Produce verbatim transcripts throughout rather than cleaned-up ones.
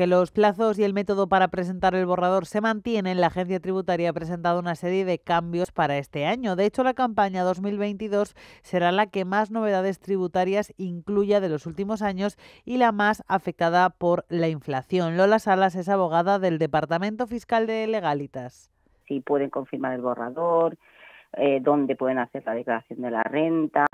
Aunque los plazos y el método para presentar el borrador se mantienen, la Agencia Tributaria ha presentado una serie de cambios para este año. De hecho, la campaña dos mil veintidós será la que más novedades tributarias incluya de los últimos años y la más afectada por la inflación. Lola Salas es abogada del Departamento Fiscal de Legalitas. Si pueden confirmar el borrador, eh, dónde pueden hacer la declaración de la renta,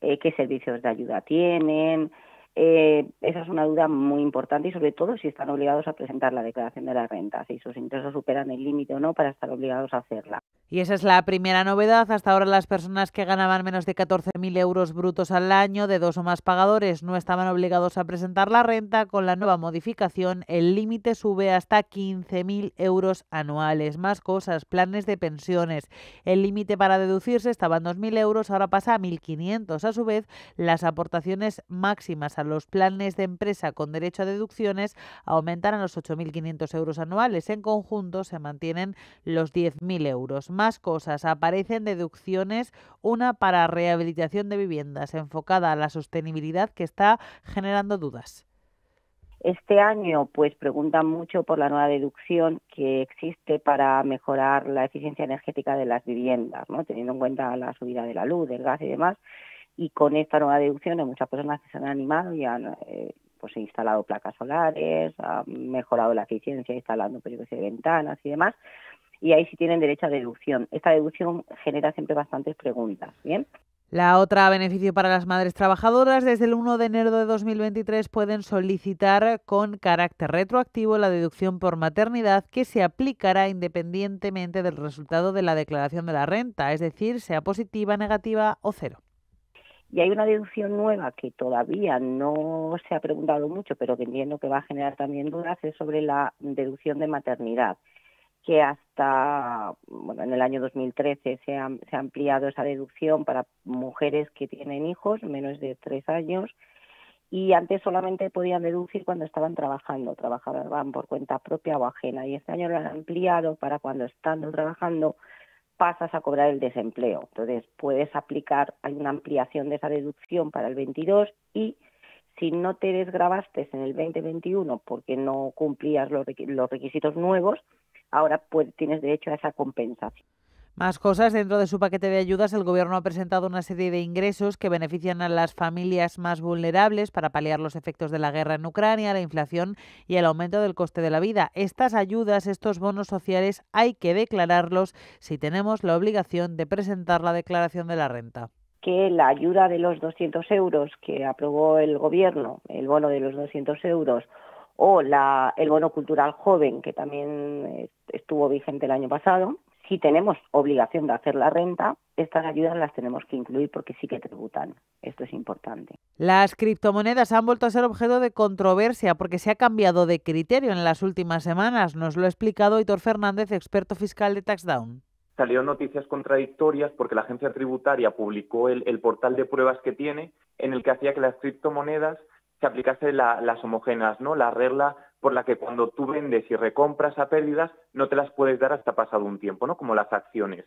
eh, qué servicios de ayuda tienen. Eh, esa es una duda muy importante y sobre todo si están obligados a presentar la declaración de la renta, si sus ingresos superan el límite o no para estar obligados a hacerla. Y esa es la primera novedad. Hasta ahora las personas que ganaban menos de catorce mil euros brutos al año de dos o más pagadores no estaban obligados a presentar la renta. Con la nueva modificación el límite sube hasta quince mil euros anuales. Más cosas, planes de pensiones. El límite para deducirse estaba en dos mil euros, ahora pasa a mil quinientos. A su vez, las aportaciones máximas a los planes de empresa con derecho a deducciones aumentan a los ocho mil quinientos euros anuales. En conjunto se mantienen los diez mil euros. Más cosas. Aparecen deducciones, una para rehabilitación de viviendas enfocada a la sostenibilidad que está generando dudas. Este año pues preguntan mucho por la nueva deducción que existe para mejorar la eficiencia energética de las viviendas, ¿no? Teniendo en cuenta la subida de la luz, del gas y demás. Y con esta nueva deducción hay muchas personas que se han animado y han eh, pues instalado placas solares, han mejorado la eficiencia instalando perfiles de ventanas y demás. Y ahí sí tienen derecho a deducción. Esta deducción genera siempre bastantes preguntas, ¿bien? La otra, beneficio para las madres trabajadoras. Desde el uno de enero de dos mil veintitrés pueden solicitar con carácter retroactivo la deducción por maternidad que se aplicará independientemente del resultado de la declaración de la renta, es decir, sea positiva, negativa o cero. Y hay una deducción nueva que todavía no se ha preguntado mucho, pero que entiendo que va a generar también dudas, es sobre la deducción de maternidad, que hasta bueno, en el año dos mil trece se ha, se ha ampliado esa deducción para mujeres que tienen hijos menos de tres años y antes solamente podían deducir cuando estaban trabajando, trabajaban por cuenta propia o ajena, y este año lo han ampliado para cuando están trabajando pasas a cobrar el desempleo. Entonces, puedes aplicar, hay una ampliación de esa deducción para el veintidós y si no te desgravaste en el veinte veintiuno porque no cumplías los requisitos nuevos, ahora pues tienes derecho a esa compensación. Más cosas. Dentro de su paquete de ayudas, el Gobierno ha presentado una serie de ingresos que benefician a las familias más vulnerables para paliar los efectos de la guerra en Ucrania, la inflación y el aumento del coste de la vida. Estas ayudas, estos bonos sociales, hay que declararlos si tenemos la obligación de presentar la declaración de la renta. Que la ayuda de los doscientos euros que aprobó el Gobierno, el bono de los doscientos euros, o la, el bono cultural joven, que también estuvo vigente el año pasado, si tenemos obligación de hacer la renta, estas ayudas las tenemos que incluir porque sí que tributan. Esto es importante. Las criptomonedas han vuelto a ser objeto de controversia porque se ha cambiado de criterio en las últimas semanas. Nos lo ha explicado Aitor Fernández, experto fiscal de TaxDown. Salieron noticias contradictorias porque la Agencia Tributaria publicó el, el portal de pruebas que tiene en el que hacía que las criptomonedas se aplicase la, las homogéneas, ¿no? La regla por la que cuando tú vendes y recompras a pérdidas no te las puedes dar hasta pasado un tiempo, ¿no? Como las acciones.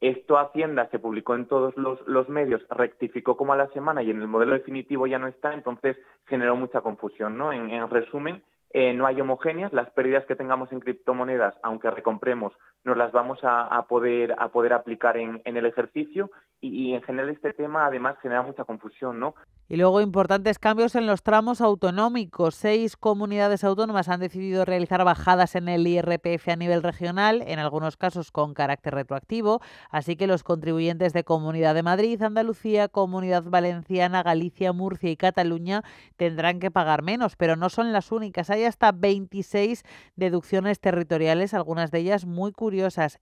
Esto Hacienda se publicó en todos los, los medios, rectificó como a la semana y en el modelo definitivo ya no está, entonces generó mucha confusión, ¿no? En, en resumen, eh, no hay homogéneas, las pérdidas que tengamos en criptomonedas, aunque recompremos, nos las vamos a, a, poder, a poder aplicar en, en el ejercicio y, y en general este tema además genera mucha confusión, ¿no? Y luego importantes cambios en los tramos autonómicos. Seis comunidades autónomas han decidido realizar bajadas en el I R P F a nivel regional, en algunos casos con carácter retroactivo, así que los contribuyentes de Comunidad de Madrid, Andalucía, Comunidad Valenciana, Galicia, Murcia y Cataluña tendrán que pagar menos, pero no son las únicas. Hay hasta veintiséis deducciones territoriales, algunas de ellas muy curiosas.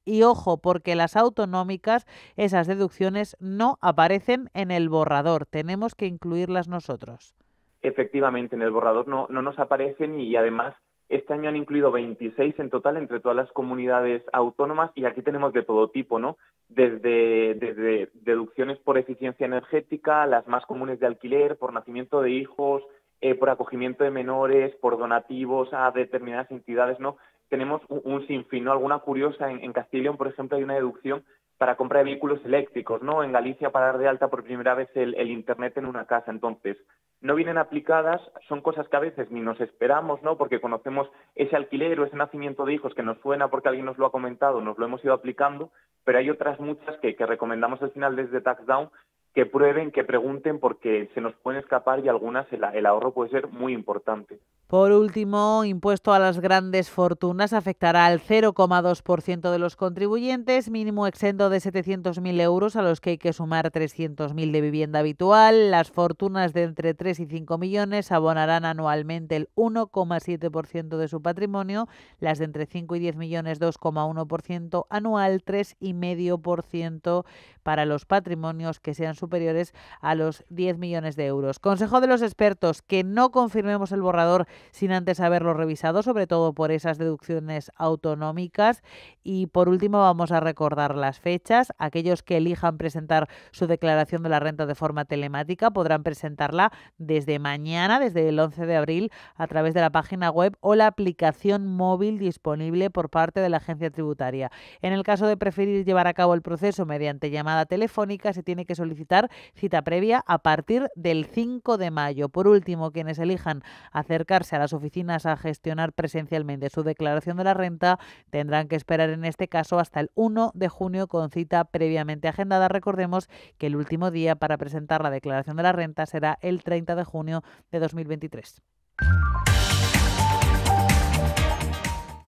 Y ojo, porque las autonómicas, esas deducciones no aparecen en el borrador. Tenemos que incluir nosotros. Efectivamente, en el borrador no, no nos aparecen y, y además este año han incluido veintiséis en total entre todas las comunidades autónomas y aquí tenemos de todo tipo, ¿no? Desde, desde deducciones por eficiencia energética, las más comunes de alquiler, por nacimiento de hijos, eh, por acogimiento de menores, por donativos a determinadas entidades, ¿no? Tenemos un, un sinfín, ¿no? Alguna curiosa, en, en Castellón, por ejemplo, hay una deducción para compra de vehículos eléctricos, ¿no? En Galicia para dar de alta por primera vez el, el Internet en una casa. Entonces, no vienen aplicadas, son cosas que a veces ni nos esperamos, ¿no? Porque conocemos ese alquiler o ese nacimiento de hijos que nos suena porque alguien nos lo ha comentado, nos lo hemos ido aplicando, pero hay otras muchas que, que recomendamos al final desde TaxDown que prueben, que pregunten, porque se nos pueden escapar y algunas el, el ahorro puede ser muy importante. Por último, impuesto a las grandes fortunas afectará al cero coma dos por ciento de los contribuyentes, mínimo exento de setecientos mil euros a los que hay que sumar trescientos mil de vivienda habitual. Las fortunas de entre tres y cinco millones abonarán anualmente el uno coma siete por ciento de su patrimonio, las de entre cinco y diez millones dos coma uno por ciento anual, tres coma cinco por ciento para los patrimonios que sean superiores a los diez millones de euros. Consejo de los expertos: que no confirmemos el borrador sin antes haberlo revisado, sobre todo por esas deducciones autonómicas. Y por último vamos a recordar las fechas. Aquellos que elijan presentar su declaración de la renta de forma telemática podrán presentarla desde mañana, desde el once de abril, a través de la página web o la aplicación móvil disponible por parte de la Agencia Tributaria. En el caso de preferir llevar a cabo el proceso mediante llamada telefónica, se tiene que solicitar cita previa a partir del cinco de mayo. Por último, quienes elijan acercarse a las oficinas a gestionar presencialmente su declaración de la renta tendrán que esperar en este caso hasta el uno de junio con cita previamente agendada. Recordemos que el último día para presentar la declaración de la renta será el treinta de junio de dos mil veintitrés.